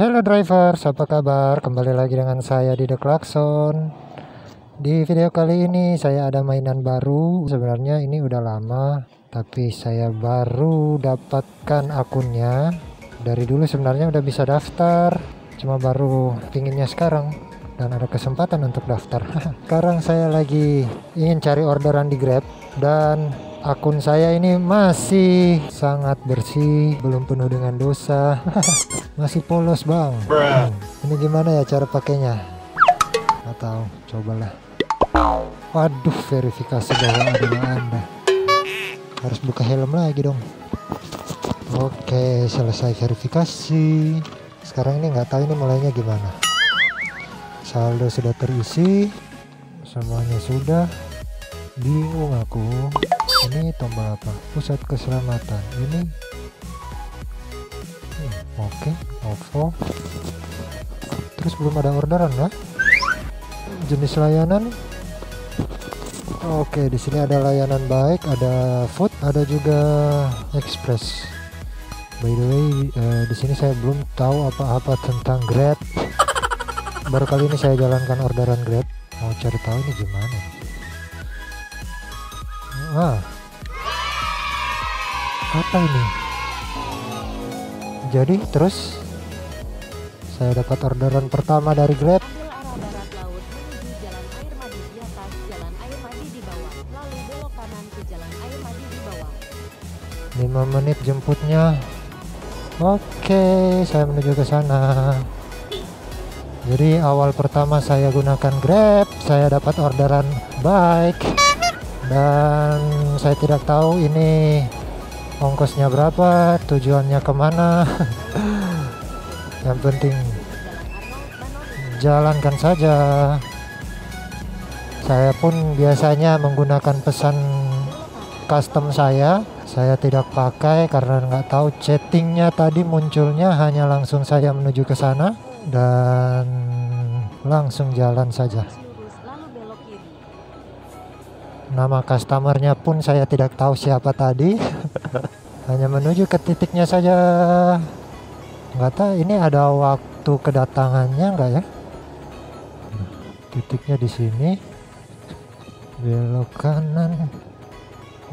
Hello drivers, apa kabar? Kembali lagi dengan saya di The Klakson. Di video kali ini saya ada mainan baru. Sebenarnya ini udah lama, tapi saya baru dapatkan akunnya. Dari dulu sebenarnya udah bisa daftar, cuma baru pinginnya sekarang dan ada kesempatan untuk daftar. Sekarang saya lagi ingin cari orderan di Grab dan akun saya ini masih sangat bersih, belum penuh dengan dosa. Masih polos bang. Ini gimana ya cara pakainya? Nggak tahu, cobalah. Waduh, verifikasi bahwa adalah Anda. Harus buka helm lagi dong. Oke, selesai verifikasi. Sekarang ini nggak tahu ini mulainya gimana. Saldo sudah terisi, semuanya sudah. Bingung aku. Ini tombol apa? Pusat keselamatan. Ini oke, OVO. Terus belum ada orderan ya? Jenis layanan. Oke, di sini ada layanan baik, ada food, ada juga express. By the way, di sini saya belum tahu apa-apa tentang Grab. Baru kali ini saya jalankan orderan Grab. Mau cari tahu ini gimana? Apa ini? Jadi terus saya dapat orderan pertama dari Grab. Jalan air mandi di bawah. 5 menit jemputnya. Oke, saya menuju ke sana. Jadi awal pertama saya gunakan Grab, saya dapat orderan bike. Dan saya tidak tahu ini ongkosnya berapa, tujuannya kemana. Yang penting jalankan saja. Saya pun biasanya menggunakan pesan custom saya. Saya tidak pakai karena nggak tahu chattingnya tadi munculnya, hanya langsung saya menuju ke sana dan langsung jalan saja. Nama customernya pun saya tidak tahu siapa tadi. Hanya menuju ke titiknya saja. Nggak tahu ini ada waktu kedatangannya nggak ya? Titiknya di sini. Belok kanan,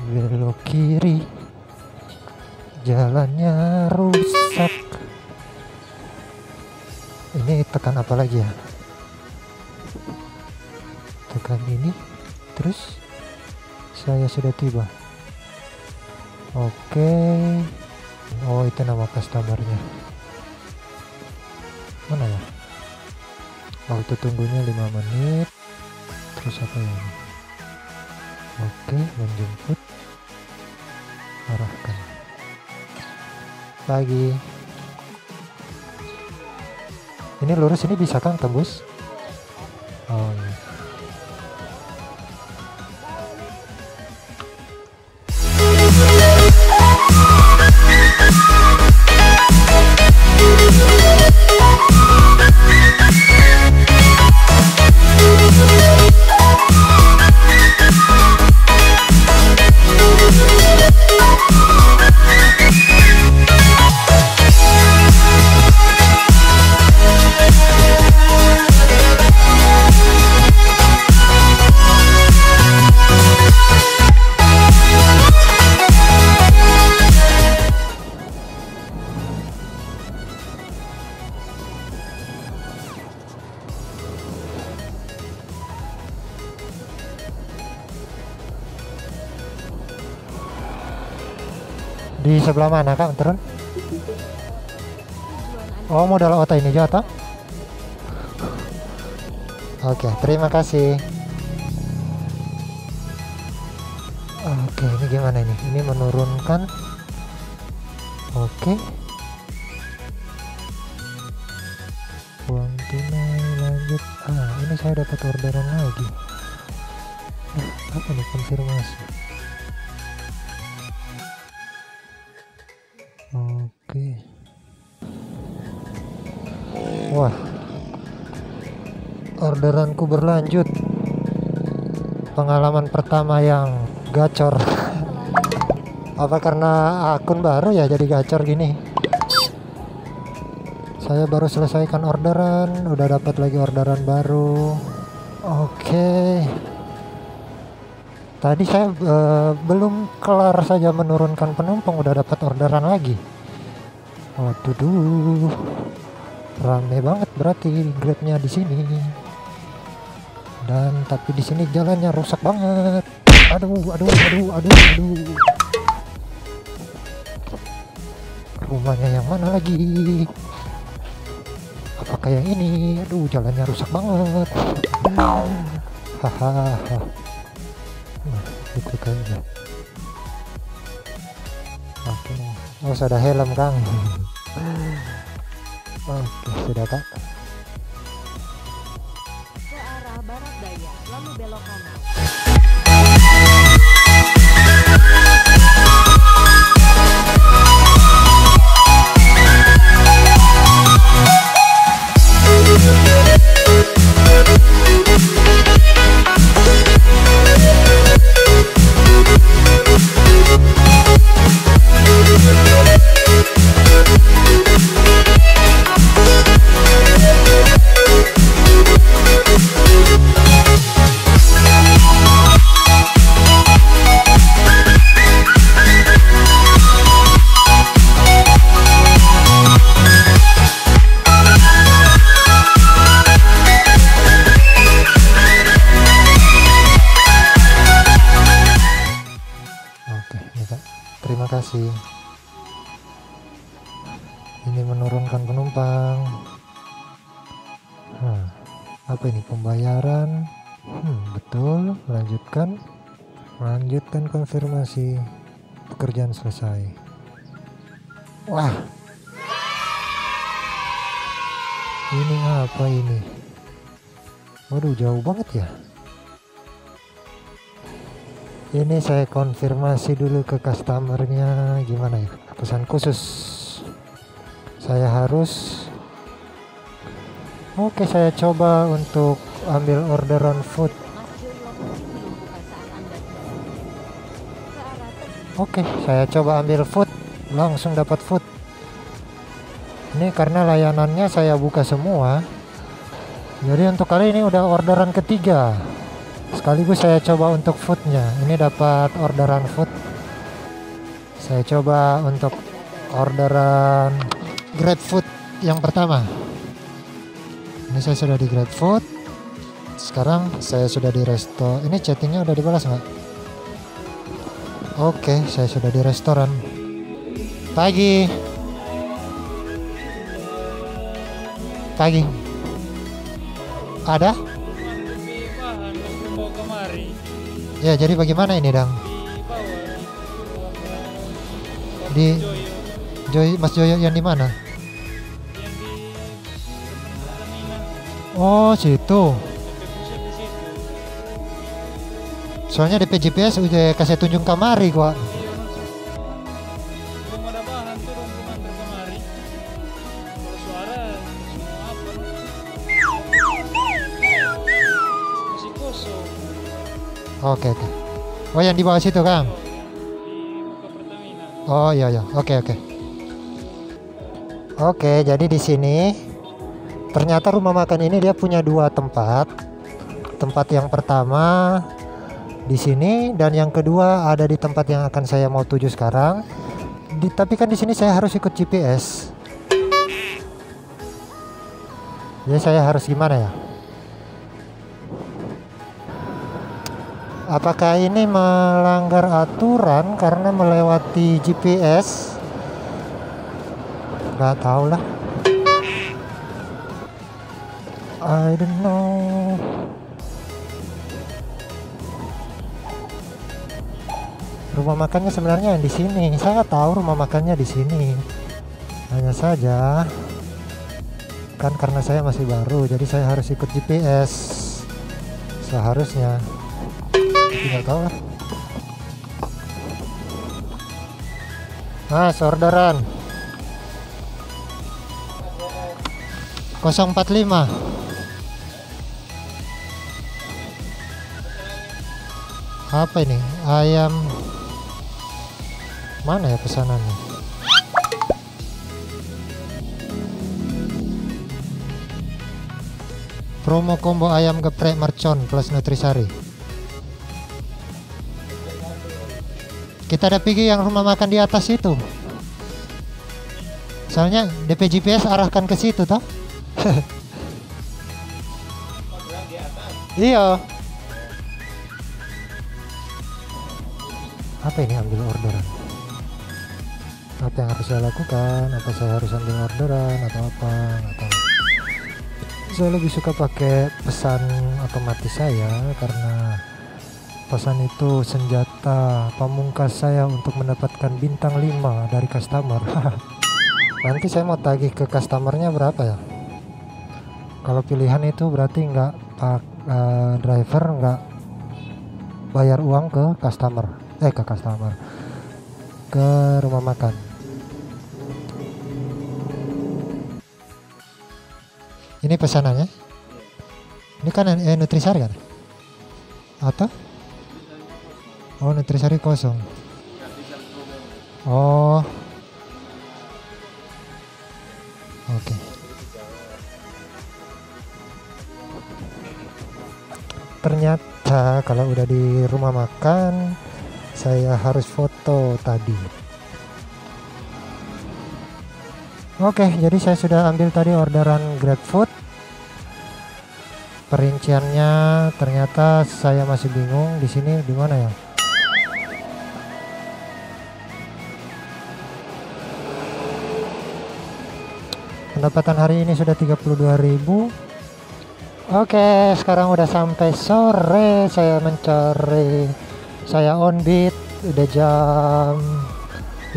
belok kiri. Jalannya rusak. Ini tekan apa lagi ya? Tekan ini. Terus saya sudah tiba. Oke. Oh, itu nama customernya. Mana ya? Waktu tunggunya 5 menit. Terus apa ini? Oke, menjemput. Arahkan. Lagi. Ini lurus, ini bisa kan tembus? Oh iya. Di sebelah mana kak turun? Oh, modal otak ini jatuh. Oke, terima kasih. Oke, ini gimana ini? Ini menurunkan. Oke. Uang tunai lanjut. Ini saya dapat orderan lagi. Apa nih, konfirmasi? Oke. Wah, orderanku berlanjut. Pengalaman pertama yang gacor. Apa karena akun baru ya jadi gacor gini? Saya baru selesaikan orderan, udah dapat lagi orderan baru. Oke. Tadi saya belum kelar saja menurunkan penumpang udah dapat orderan lagi. Waduh, rame banget berarti Grab-nya di sini. Dan tapi di sini jalannya rusak banget. Aduh. Rumahnya yang mana lagi? Apakah yang ini? Aduh, jalannya rusak banget. Hahaha. Nah, itu kayaknya. Oke, oh sudah helm Kang. Oke, sudah Kak. Ke arah barat daya, lalu belok kanan. Terima kasih. Ini menurunkan penumpang. Apa ini, pembayaran? Betul. Lanjutkan konfirmasi. Pekerjaan selesai. Wah. Ini apa ini? Waduh, jauh banget ya. Ini saya konfirmasi dulu ke customernya, gimana ya, pesan khusus saya harus. Oke, saya coba untuk ambil orderan food. Oke, saya coba ambil food, langsung dapat food. Ini karena layanannya saya buka semua, jadi untuk kali ini udah orderan ketiga. Sekaligus saya coba untuk foodnya. Ini dapat orderan food. Saya coba untuk orderan GrabFood yang pertama. Ini saya sudah di GrabFood. Sekarang saya sudah di resto. Ini chattingnya udah dibalas nggak? Oke, saya sudah di restoran. Pagi. Ada? Ya, jadi bagaimana ini, Dang? Di Mas Joyo yang di mana? Oh, situ. Soalnya di GPS udah kasih tunjung kamari kok. Oke. Oh, yang di bawah situ Kang? Oh iya. Oke. Oke, jadi di sini ternyata rumah makan ini dia punya dua tempat. Tempat yang pertama di sini dan yang kedua ada di tempat yang akan saya mau tuju sekarang. Tapi kan di sini saya harus ikut GPS. Jadi saya harus gimana ya? Apakah ini melanggar aturan karena melewati GPS? Gak tau lah. I don't know. Rumah makannya sebenarnya yang di sini. Saya tahu rumah makannya di sini. Hanya saja kan karena saya masih baru, jadi saya harus ikut GPS seharusnya. Tidak tahu lah. Mas, orderan 045. Apa ini? Ayam. Mana ya pesanannya? Promo combo ayam geprek mercon plus nutrisari. Kita ada pergi yang rumah makan di atas itu. Soalnya DP GPS arahkan ke situ toh. Iya. Apa ini ambil orderan? Apa yang harus saya lakukan? Apa saya harus ambil orderan atau apa? Atau saya lebih suka pakai pesan otomatis saya, karena pesan itu senjata pamungkas saya untuk mendapatkan bintang 5 dari customer. Nanti saya mau tagih ke customernya berapa ya? Kalau pilihan itu berarti nggak driver nggak bayar uang ke customer, ke rumah makan. Ini pesanannya. Ini kan nutrisari kan? Atau? Oh, nutrisari kosong. Oh. Oke. Ternyata kalau udah di rumah makan, saya harus foto tadi. Oke, jadi saya sudah ambil tadi orderan GrabFood. Perinciannya ternyata saya masih bingung di sini di mana ya. Pendapatan hari ini sudah 32.000. Oke, sekarang udah sampai sore. Saya on beat udah jam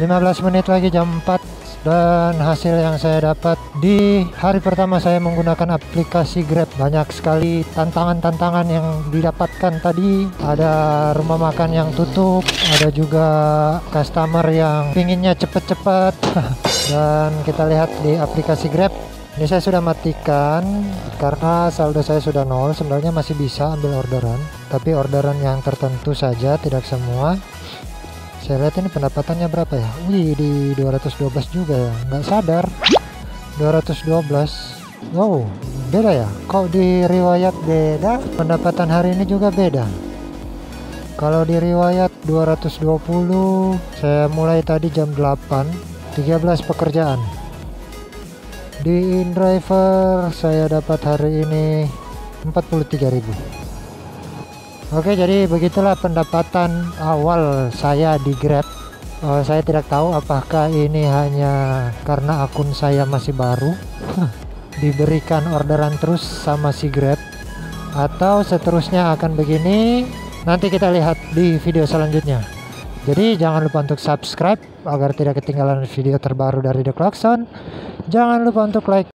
15 menit lagi jam 4. Dan hasil yang saya dapat di hari pertama saya menggunakan aplikasi Grab, banyak sekali tantangan-tantangan yang didapatkan tadi. Ada rumah makan yang tutup, ada juga customer yang pinginnya cepet-cepet. Dan kita lihat di aplikasi Grab. Ini saya sudah matikan karena saldo saya sudah nol. Sebenarnya masih bisa ambil orderan, tapi orderan yang tertentu saja, tidak semua. Saya lihat ini pendapatannya berapa ya? Wih, di 212 juga ya, nggak sadar 212. Wow, beda ya, kok di riwayat beda, pendapatan hari ini juga beda. Kalau di riwayat 220, saya mulai tadi jam 8, 13 pekerjaan. Di InDriver saya dapat hari ini 43.000. Oke, jadi begitulah pendapatan awal saya di Grab. Saya tidak tahu apakah ini hanya karena akun saya masih baru, diberikan orderan terus sama si Grab, atau seterusnya akan begini. Nanti kita lihat di video selanjutnya. Jadi jangan lupa untuk subscribe agar tidak ketinggalan video terbaru dari The Klakson. Jangan lupa untuk like.